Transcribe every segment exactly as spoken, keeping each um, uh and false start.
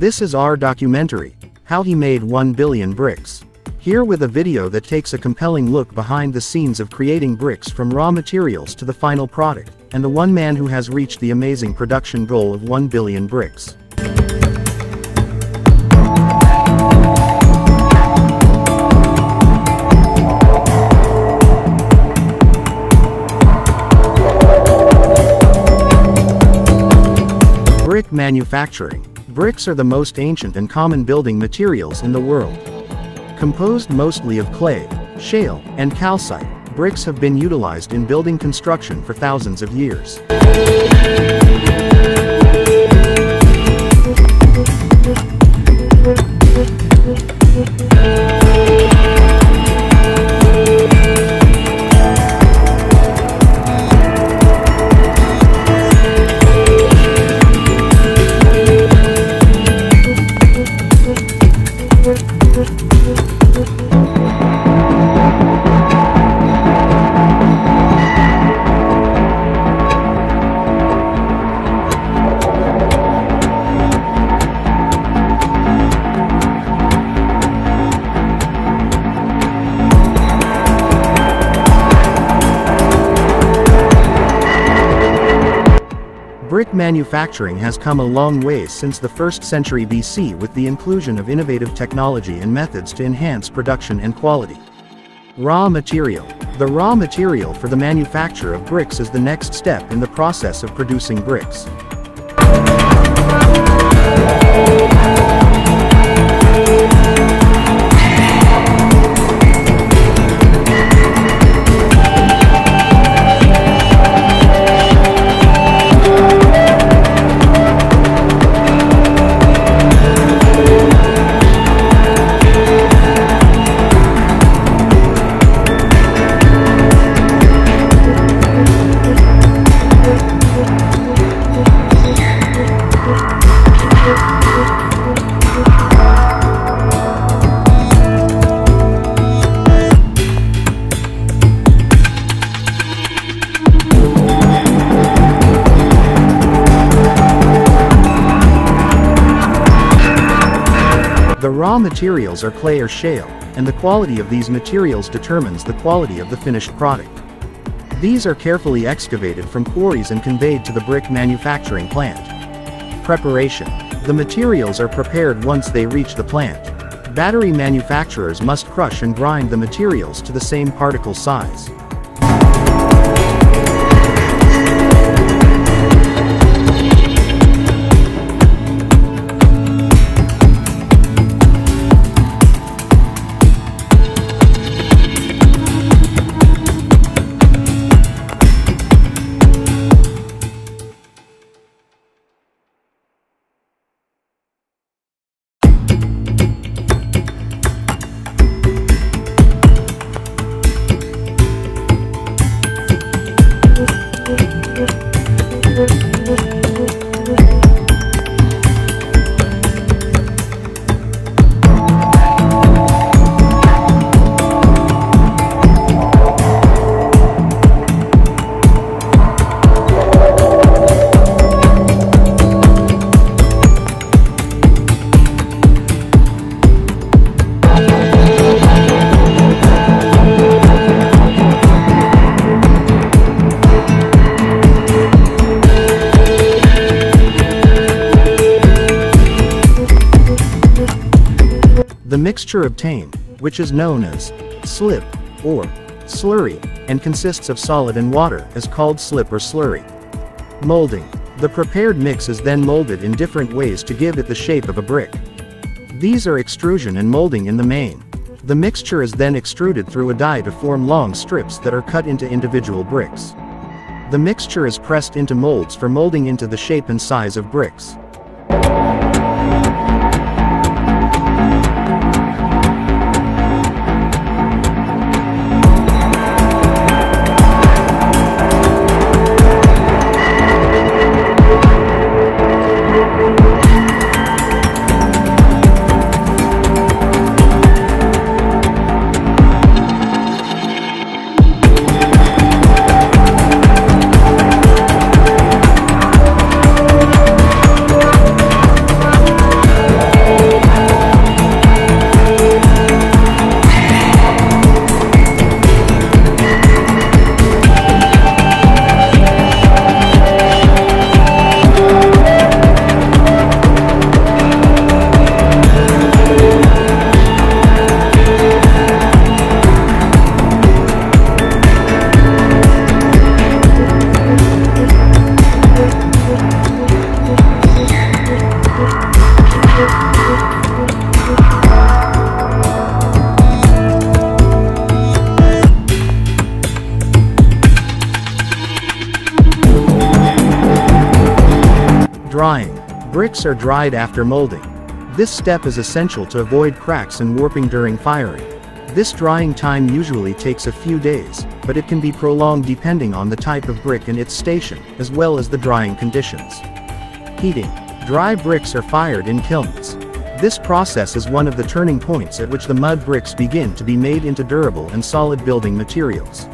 This is our documentary, How He Made one billion Bricks. Here with a video that takes a compelling look behind the scenes of creating bricks from raw materials to the final product, and the one man who has reached the amazing production goal of one billion bricks. Brick manufacturing. Bricks are the most ancient and common building materials in the world. Composed mostly of clay, shale, and calcite, bricks have been utilized in building construction for thousands of years. Brick manufacturing has come a long way since the first century B C with the inclusion of innovative technology and methods to enhance production and quality. Raw material. The raw material for the manufacture of bricks is the next step in the process of producing bricks. The raw materials are clay or shale, and the quality of these materials determines the quality of the finished product. These are carefully excavated from quarries and conveyed to the brick manufacturing plant. Preparation. The materials are prepared once they reach the plant. Battery manufacturers must crush and grind the materials to the same particle size. The mixture obtained, which is known as slip or slurry and consists of solid and water, is called slip or slurry. Molding. The prepared mix is then molded in different ways to give it the shape of a brick. These are extrusion and molding in the main. The mixture is then extruded through a die to form long strips that are cut into individual bricks. The mixture is pressed into molds for molding into the shape and size of bricks. Bricks are dried after molding. This step is essential to avoid cracks and warping during firing. This drying time usually takes a few days, but it can be prolonged depending on the type of brick and its station, as well as the drying conditions. Heating. Dry bricks are fired in kilns. This process is one of the turning points at which the mud bricks begin to be made into durable and solid building materials.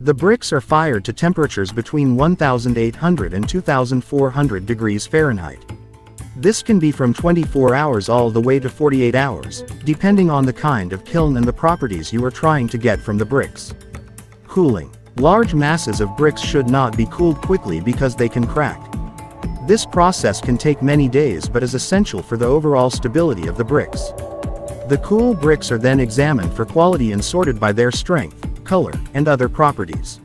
The bricks are fired to temperatures between one thousand eight hundred and two thousand four hundred degrees Fahrenheit. This can be from twenty-four hours all the way to forty-eight hours, depending on the kind of kiln and the properties you are trying to get from the bricks. Cooling. Large masses of bricks should not be cooled quickly because they can crack. This process can take many days but is essential for the overall stability of the bricks. The cool bricks are then examined for quality and sorted by their strength, color, and other properties.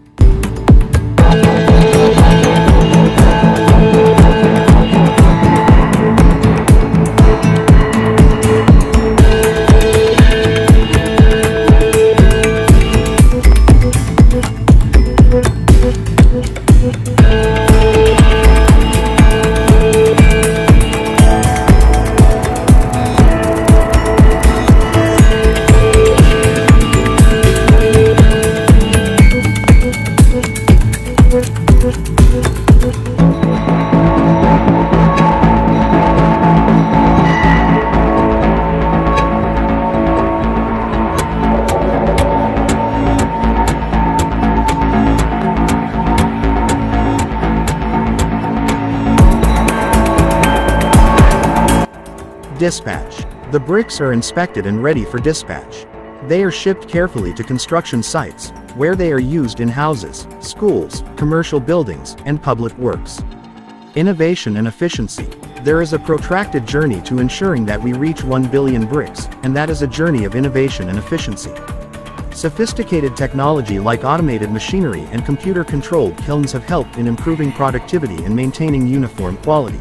Dispatch. The bricks are inspected and ready for dispatch. They are shipped carefully to construction sites, where they are used in houses, schools, commercial buildings, and public works. Innovation and efficiency. There is a protracted journey to ensuring that we reach one billion bricks, and that is a journey of innovation and efficiency. Sophisticated technology like automated machinery and computer-controlled kilns have helped in improving productivity and maintaining uniform quality.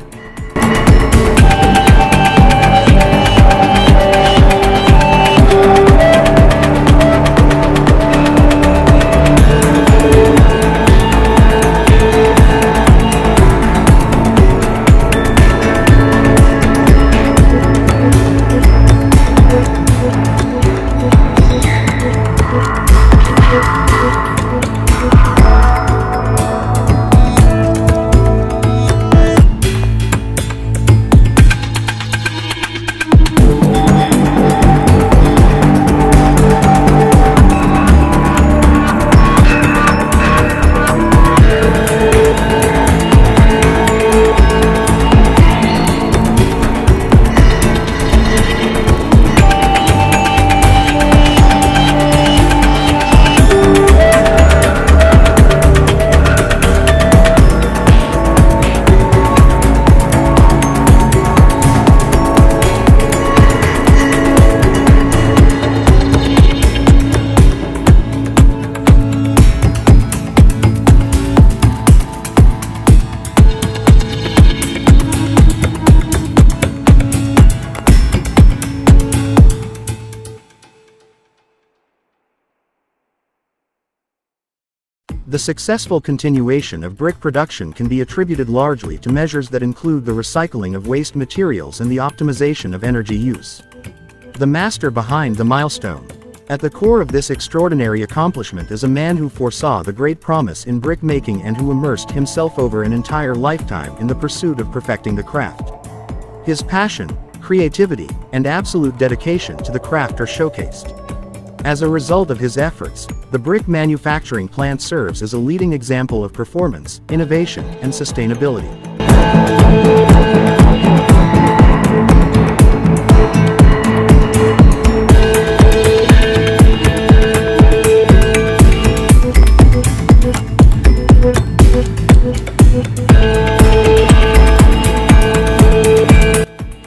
The successful continuation of brick production can be attributed largely to measures that include the recycling of waste materials and the optimization of energy use. The master behind the milestone. At the core of this extraordinary accomplishment is a man who foresaw the great promise in brick making and who immersed himself over an entire lifetime in the pursuit of perfecting the craft. His passion, creativity, and absolute dedication to the craft are showcased. As a result of his efforts, the brick manufacturing plant serves as a leading example of performance, innovation, and sustainability.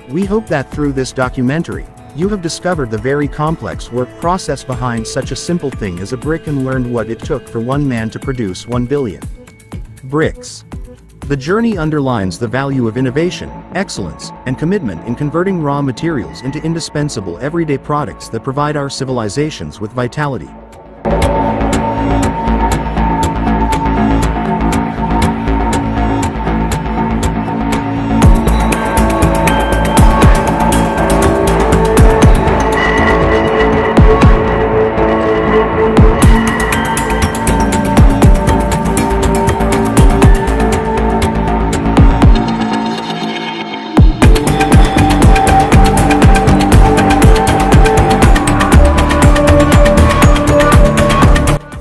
We hope that through this documentary, You have discovered the very complex work process behind such a simple thing as a brick and learned what it took for one man to produce one billion bricks. The journey underlines the value of innovation, excellence, and commitment in converting raw materials into indispensable everyday products that provide our civilizations with vitality.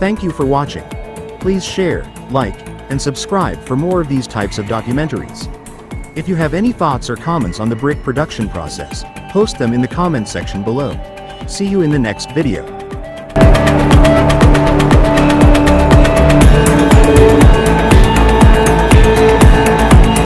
Thank you for watching. Please share, like, and subscribe for more of these types of documentaries. If you have any thoughts or comments on the brick production process, post them in the comment section below. See you in the next video.